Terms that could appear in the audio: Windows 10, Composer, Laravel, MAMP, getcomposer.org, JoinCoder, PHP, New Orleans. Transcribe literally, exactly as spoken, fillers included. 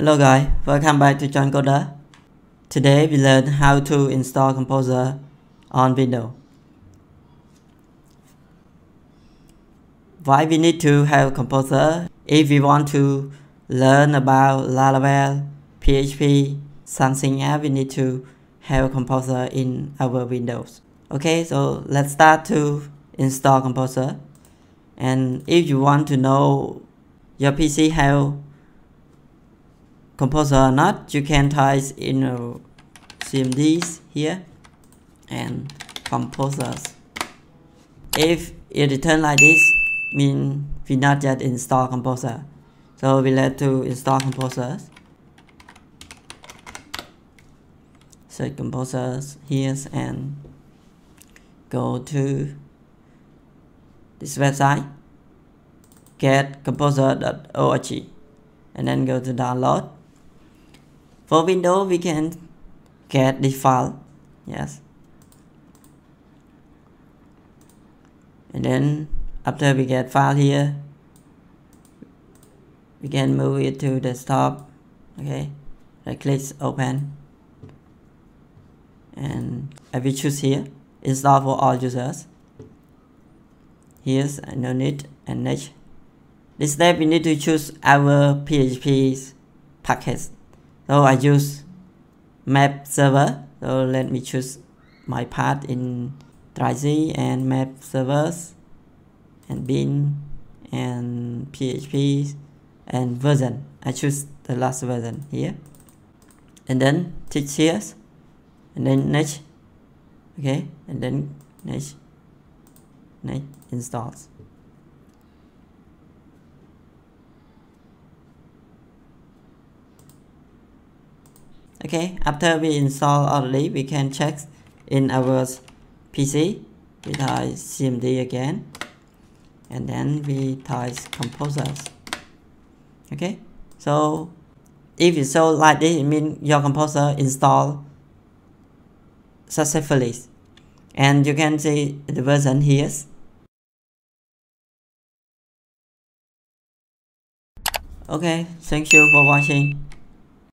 Hello guys, welcome back to JoinCoder. Today we learn how to install Composer on Windows. Why we need to have Composer? If we want to learn about Laravel, P H P, something else, we need to have Composer in our Windows. Okay, so let's start to install Composer. And if you want to know your P C have Composer or not, you can type in uh, C M D here and composers. If it returns like this, means we not yet install Composer. So we let to install composers. Search composers here and go to this website, get composer dot org, and then go to download. For Windows, we can get the file, yes. And then after we get file here, we can move it to desktop. Okay, right click open. And I will choose here, install for all users. Here's no need and next. This step we need to choose our P H P package. So I use map server, so let me choose my path in Tri-Z and map servers and bin and P H P and version. I choose the last version here and then tick here and then next. Okay, and then next, next installs. Okay, after we install already, we can check in our P C. We type C M D again, and then we type composers. Okay, so if it shows like this, it means your composer installed successfully, and you can see the version here. Okay, thank you for watching.